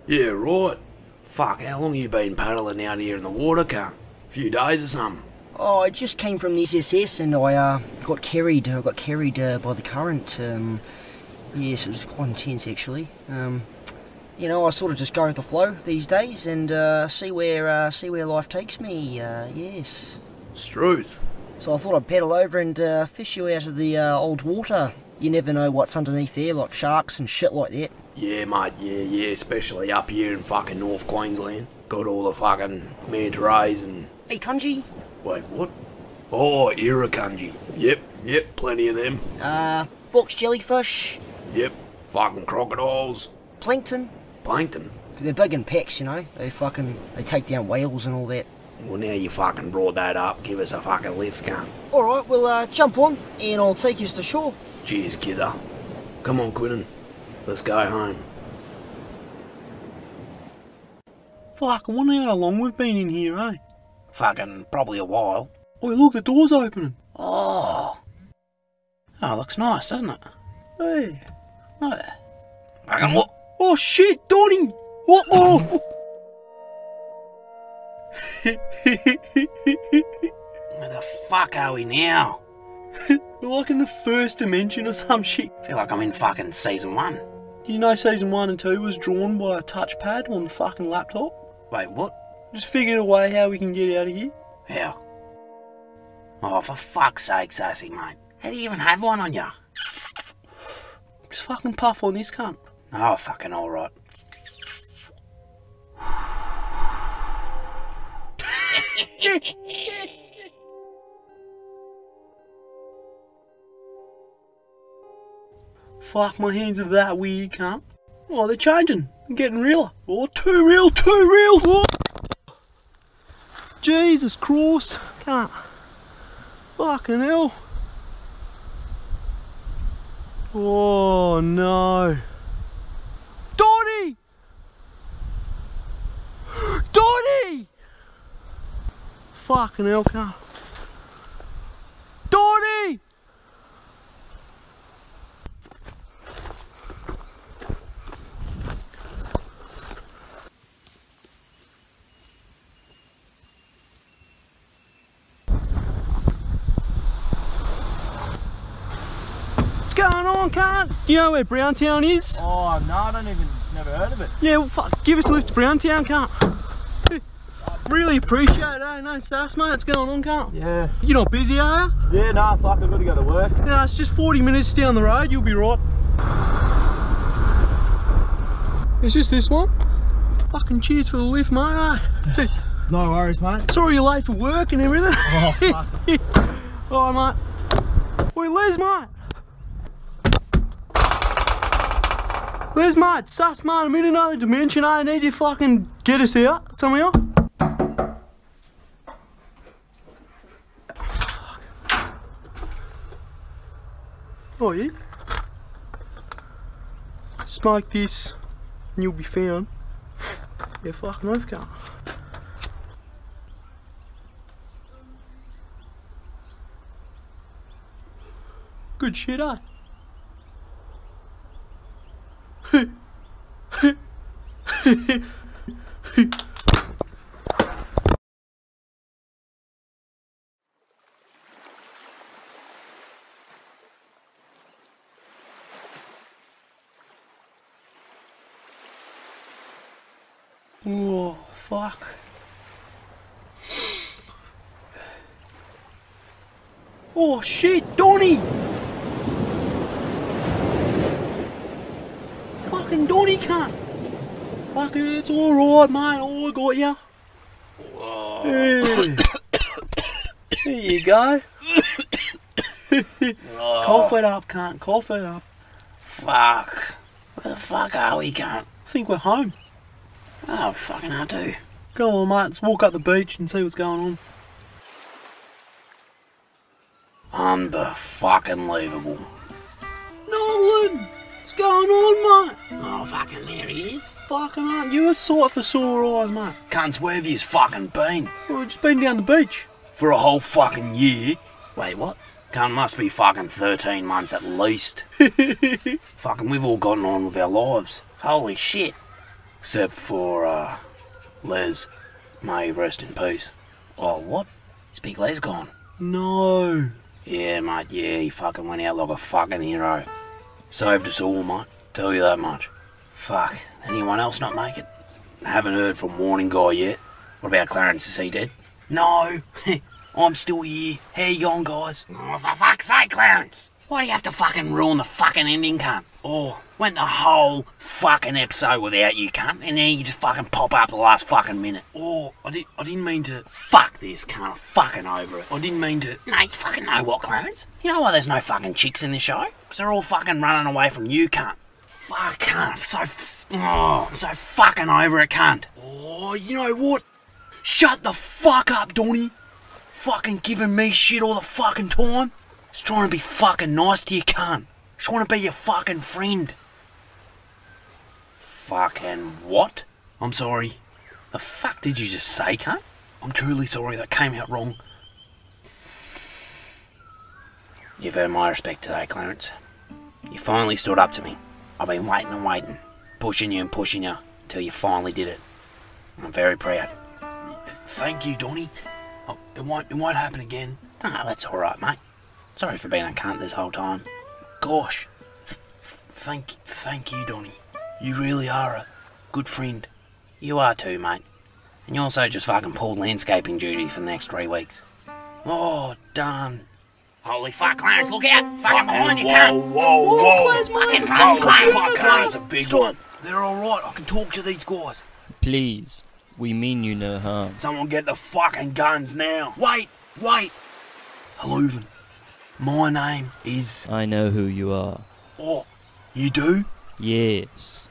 Yeah, right. Fuck, how long you been paddling out here in the water, cunt? A few days or something. Oh, I just came from the S S S and I uh, got carried. I got carried uh, by the current. Um, yes, it was quite intense actually. Um, you know, I sort of just go with the flow these days and uh, see where uh, see where life takes me. Uh, yes. Struth. So I thought I'd paddle over and uh, fish you out of the uh, old water. You never know what's underneath there, like sharks and shit like that. Yeah, mate. Yeah, yeah. Especially up here in fucking North Queensland. Got all the fucking manta rays and. Hey, Kanji. Wait, what? Oh, irukandji. Yep, yep, plenty of them. Uh, box jellyfish. Yep, fucking crocodiles. Plankton. Plankton? But they're big in packs, you know. They fucking, they take down whales and all that. Well, now you fucking brought that up, give us a fucking lift, cunt. Alright, well, uh, jump on, and I'll take you to shore. Cheers, kizzer. Come on, Quinton. Let's go home. Fuck, I wonder how long we've been in here, eh? Fucking, probably a while. Oh, look, the door's opening. Oh. Oh, looks nice, doesn't it? Hey. Look at that. Fucking what? Oh, shit, Donnie! What? Oh, oh. Where the fuck are we now? We're like in the first dimension or some shit. I feel like I'm in fucking season one. You know season one and two was drawn by a touchpad on the fucking laptop? Wait, what? Just figured a way how we can get out of here. How? Oh, for fuck's sake, Sassy, mate. How do you even have one on ya? Just fucking puff on this cunt. Oh, fucking alright. Fuck, my hands are that weird, cunt. Oh, they're changing. I'm getting realer. Oh, too real, too real. Oh. Jesus Christ, cunt. Fucking hell. Oh, no. Donnie! Donnie! Fucking hell, cunt. Donnie! Going on, cunt? You know where Browntown is? Oh no, I don't even, never heard of it. Yeah, well, fuck, give us a lift to Browntown, cunt. Really appreciate it, eh? No sass, mate, what's going on, cunt? Yeah. You're not busy, are you? Yeah, nah, fuck, I've got to go to work. Nah, it's just forty minutes down the road, you'll be right. It's just this one. Fucking cheers for the lift, mate, eh? No worries, mate. Sorry you're late for work and everything. Oh, fuck. Alright, mate. Oi, Les, mate. Liz, mate, sus, mate, I'm in another dimension, I need you to fucking get us out somehow. Oh, yeah. Smoke this and you'll be found. Yeah, fucking off, car. Good shit, eh? Whoa, fuck. Oh shit, Donnie! Fucking Donnie can't! Fuck it, it's alright, mate, oh, I got ya. Yeah. There you go. Oh. Cough it up, cunt, cough it up. Fuck. Where the fuck are we, cunt? I think we're home. Oh, fucking I do. Go on, mate, let's walk up the beach and see what's going on. Unbe-fucking-leavable. Nolan! What's going on, mate? Oh, fucking there he is. Fucking up, you a sight for sore eyes, mate. Cunts, where have you fucking been? Well, we've just been down the beach. For a whole fucking year? Wait, what? Cunt must be fucking thirteen months at least. Fucking we've all gotten on with our lives. Holy shit. Except for, uh, Les. May rest in peace. Oh, what? Is Big Les gone? No. Yeah, mate, yeah, he fucking went out like a fucking hero. Saved us all, mate. Tell you that much. Fuck. Anyone else not make it? I haven't heard from Warning Guy yet. What about Clarence? Is he dead? No. I'm still here. How you going, guys? Oh, for fuck's sake, Clarence. Why do you have to fucking ruin the fucking ending, cunt? Oh, went the whole fucking episode without you, cunt. And then you just fucking pop up the last fucking minute. Oh, I, did, I didn't mean to... Fuck this, cunt. I'm fucking over it. I didn't mean to... No, you fucking know what, Clarence? You know why there's no fucking chicks in this show? Because they're all fucking running away from you, cunt. Fuck, cunt. I'm so... F Oh, I'm so fucking over it, cunt. Oh, you know what? Shut the fuck up, Donnie. Fucking giving me shit all the fucking time. Just trying to be fucking nice to you, cunt. Just want to be your fucking friend. Fucking what? I'm sorry. The fuck did you just say, cunt? I'm truly sorry, that came out wrong. You've earned my respect today, Clarence. You finally stood up to me. I've been waiting and waiting, pushing you and pushing you, until you finally did it. I'm very proud. Thank you, Donnie. Oh, it won't, it won't happen again. Nah, that's alright, mate. Sorry for being a cunt this whole time. Gosh, thank, thank you, Donnie. You really are a good friend. You are too, mate. And you also just fucking pulled landscaping duty for the next three weeks. Oh, darn. Holy fuck, Clarence, look out! Fucking, fucking behind you, cunt! Whoa, whoa, whoa! whoa. Clarence, fucking fuck, Clarence! Fuck, Clarence, a big one. They're alright, I can talk to these guys. Please, we mean you no harm. Someone get the fucking guns now. Wait, wait! Halloven, my name is... I know who you are. Oh, you do? Yes.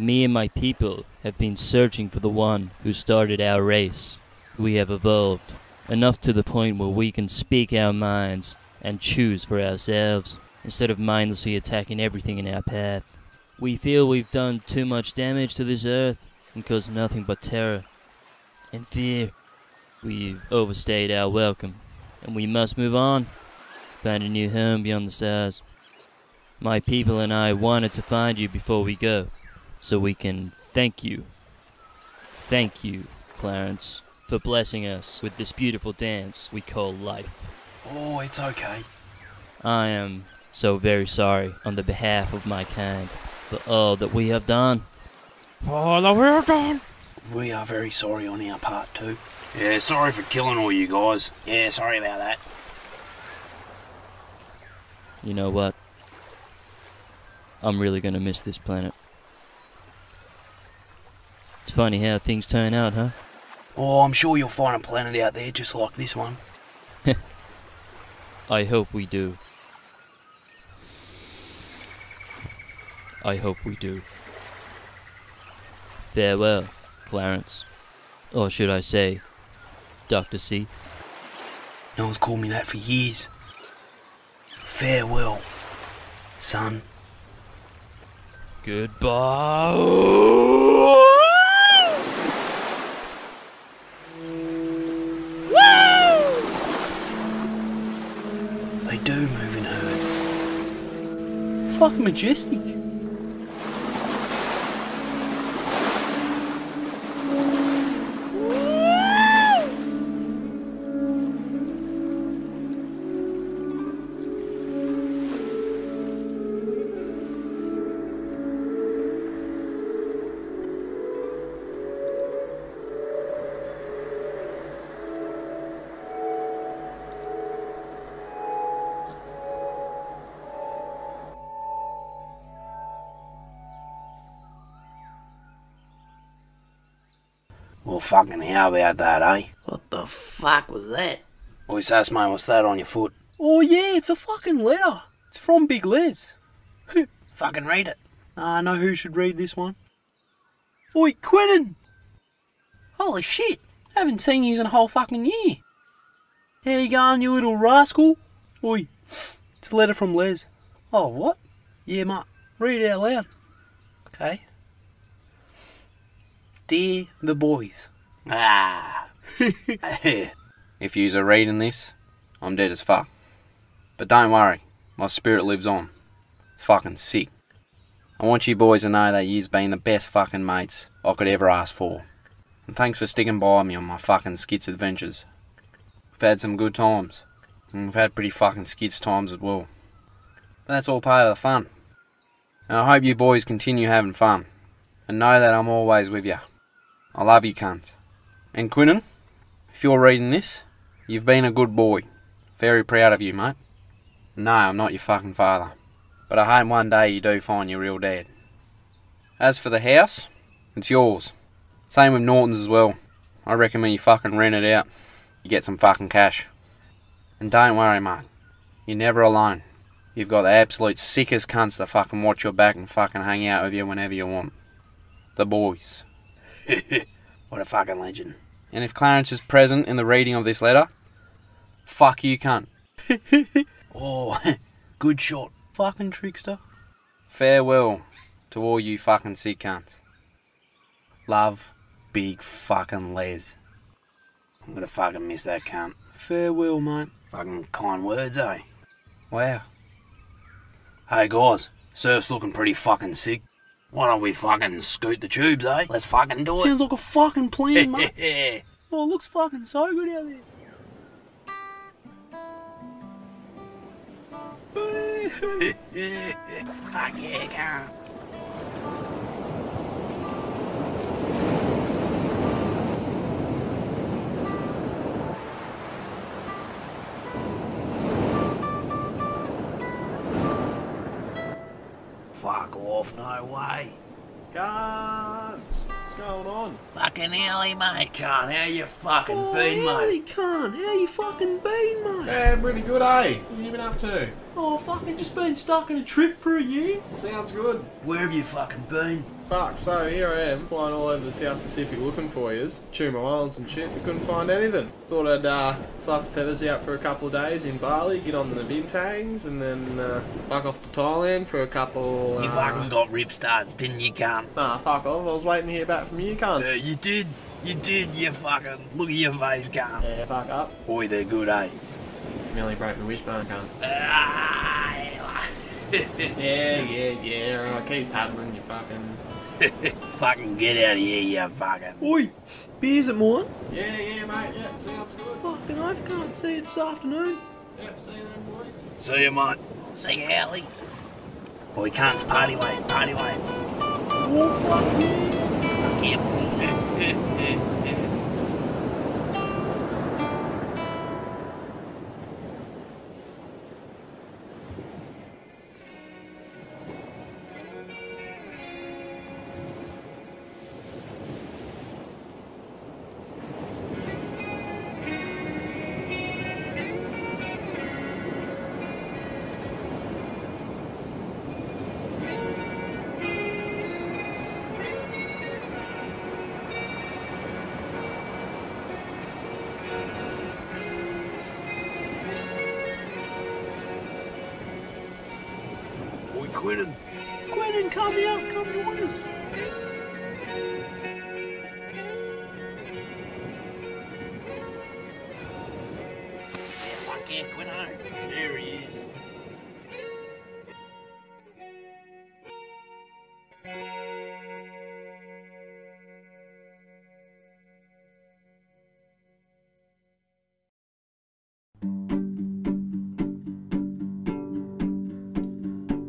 Me and my people have been searching for the one who started our race. We have evolved. Enough to the point where we can speak our minds and choose for ourselves, instead of mindlessly attacking everything in our path. We feel we've done too much damage to this earth and caused nothing but terror and fear. We've overstayed our welcome, and we must move on, find a new home beyond the stars. My people and I wanted to find you before we go, so we can thank you. Thank you, Clarence, for blessing us with this beautiful dance we call life. Oh, it's okay. I am so very sorry on the behalf of my kind for all that we have done. For all that we have done. We are very sorry on our part too. Yeah, sorry for killing all you guys. Yeah, sorry about that. You know what? I'm really gonna miss this planet. It's funny how things turn out, huh? Oh, I'm sure you'll find a planet out there just like this one. I hope we do. I hope we do. Farewell, Clarence. Or should I say, Doctor C. No one's called me that for years. Farewell, son. Goodbye. Do move in herds. Fuck majestic. Well, fucking how about that, eh? What the fuck was that? Oi, sus, mate, what's that on your foot? Oh, yeah, it's a fucking letter. It's from Big Les. Fucking read it. I uh, know who should read this one. Oi, Quentin! Holy shit, haven't seen you in a whole fucking year. How you going, you little rascal? Oi, it's a letter from Les. Oh, what? Yeah, mate, read it out loud. Okay. Dear the boys. Ah. If yous are reading this, I'm dead as fuck. But don't worry, my spirit lives on. It's fucking sick. I want you boys to know that yous been the best fucking mates I could ever ask for. And thanks for sticking by me on my fucking skits adventures. We've had some good times. And we've had pretty fucking skits times as well. But that's all part of the fun. And I hope you boys continue having fun. And know that I'm always with you. I love you, cunts. And Quinnen, if you're reading this, you've been a good boy. Very proud of you, mate. No, I'm not your fucking father. But I hope one day you do find your real dad. As for the house, it's yours. Same with Norton's as well. I recommend you fucking rent it out. You get some fucking cash. And don't worry, mate. You're never alone. You've got the absolute sickest cunts that fucking watch your back and fucking hang out with you whenever you want. the boys. What a fucking legend. And if Clarence is present in the reading of this letter, fuck you, cunt. Oh, good shot, fucking trickster. Farewell to all you fucking sick cunts. Love, big fucking Les. I'm gonna fucking miss that cunt. Farewell, mate. Fucking kind words, eh? Wow. Hey, guys. Surf's looking pretty fucking sick. Why don't we fucking scoot the tubes, eh? Let's fucking do it. Sounds like a fucking plan, mate. Oh, it looks fucking so good out there. Fuck yeah, cunt. Fuck off, no way. Cunts, what's going on? Fucking hell, mate, cunt, how you fucking oh, been, howdy, mate? Cunt, how you fucking been, mate? Yeah, pretty good, eh? What have you been up to? Oh, fucking just been stuck in a trip for a year. Sounds good. Where have you fucking been? Fuck, so here I am, flying all over the South Pacific looking for yous. Choomah Islands and shit, but couldn't find anything. Thought I'd, uh, fluff the feathers out for a couple of days in Bali, get on to the Bintangs, and then, uh, fuck off to Thailand for a couple, uh... You fucking got rip starts, didn't you, cunt? Nah, fuck off, I was waiting to hear back from you, cunt. Uh, you did. You did, you fucking... Look at your face, cunt. Yeah, fuck up. Boy, they're good, eh? You nearly broke my wishbone, cunt. Ah, yeah, yeah, yeah, yeah, alright, keep paddling, you fucking... Fucking get out of here, you fucking... Oi! Beers at mine? Yeah, yeah, mate, yeah, sounds good. Fucking I can't see you this afternoon. Yep, see you then, boys. See you, mate. See you, Howley. Oi, cunts, party wave, party wave. Oh, fuck yeah. Fuck yeah, boys. Quentin! Quentin, come here! Come join us! Yeah, fuck yeah, Quentin! There he is!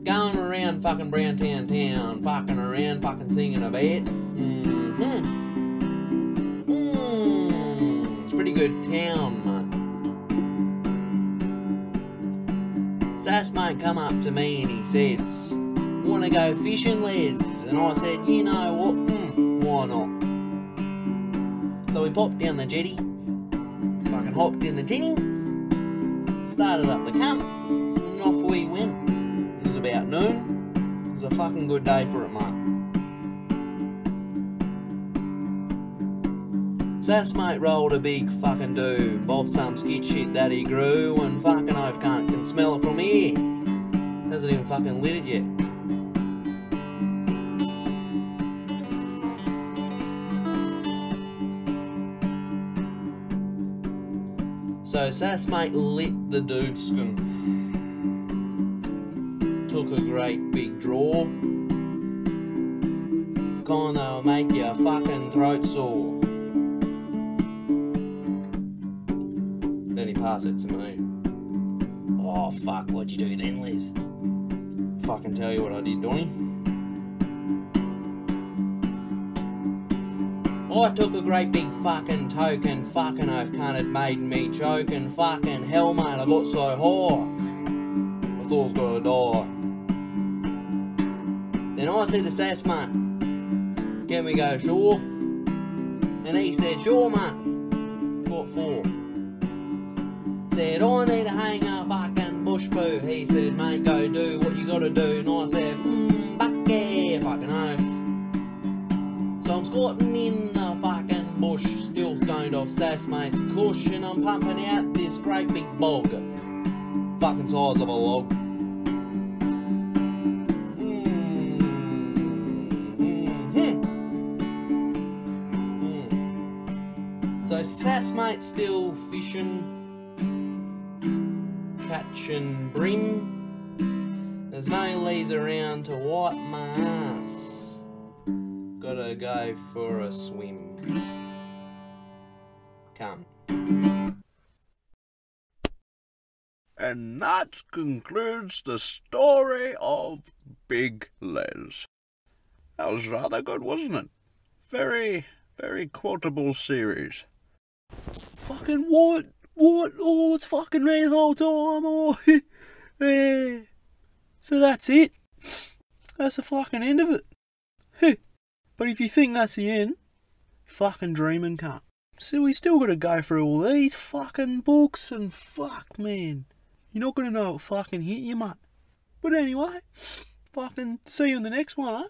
Going around fucking Browntown town, fucking around, fucking singing a bit. Mm-hmm. Mm, it's a pretty good town, mate. Sass mate come up to me and he says, "Wanna go fishing, Les?" And I said, "You know what? Mm, why not?" So we popped down the jetty, fucking hopped in the tinny, started up the cup, and off we went. About noon. It was a fucking good day for it, mate. Sass mate rolled a big fucking do of some skit shit that he grew, and fucking I've can't can smell it from here. Hasn't even fucking lit it yet. So Sass mate lit the doobskin. Took a great big draw, kinda make your fucking throat sore. Then he passed it to me. Oh fuck, what'd you do then, Les? Fucking tell you what I did, Donnie. I took a great big fucking toke and fucking I've kind of made me choke, and fucking hell mate, I got so high, I thought I was gonna die. Then I said to Sass mate, "Can we go ashore?" And he said, "Sure mate, what for?" Said, "I need to hang a fucking bush poo." He said, "Mate, go do what you gotta do." And I said, "Mmm, fuck yeah, fucking oath." Mom's gotten in the fucking bush, still stoned off sass mate's cushion. I'm pumping out this great big bog, fucking size of a log. So sass mate still fishing, catching brim. There's no lees around to wipe my ass. Gotta go for a swim. Come. And that concludes the story of Big Les. That was rather good, wasn't it? Very, very quotable series. Fucking what? What? Oh, it's fucking rain the whole time. Oh, yeah. So that's it. That's the fucking end of it. But if you think that's the end, fucking dreaming cunt. So we still gotta go through all these fucking books and fuck, man. You're not gonna know what fucking hit you, mate. But anyway, fucking see you in the next one, huh?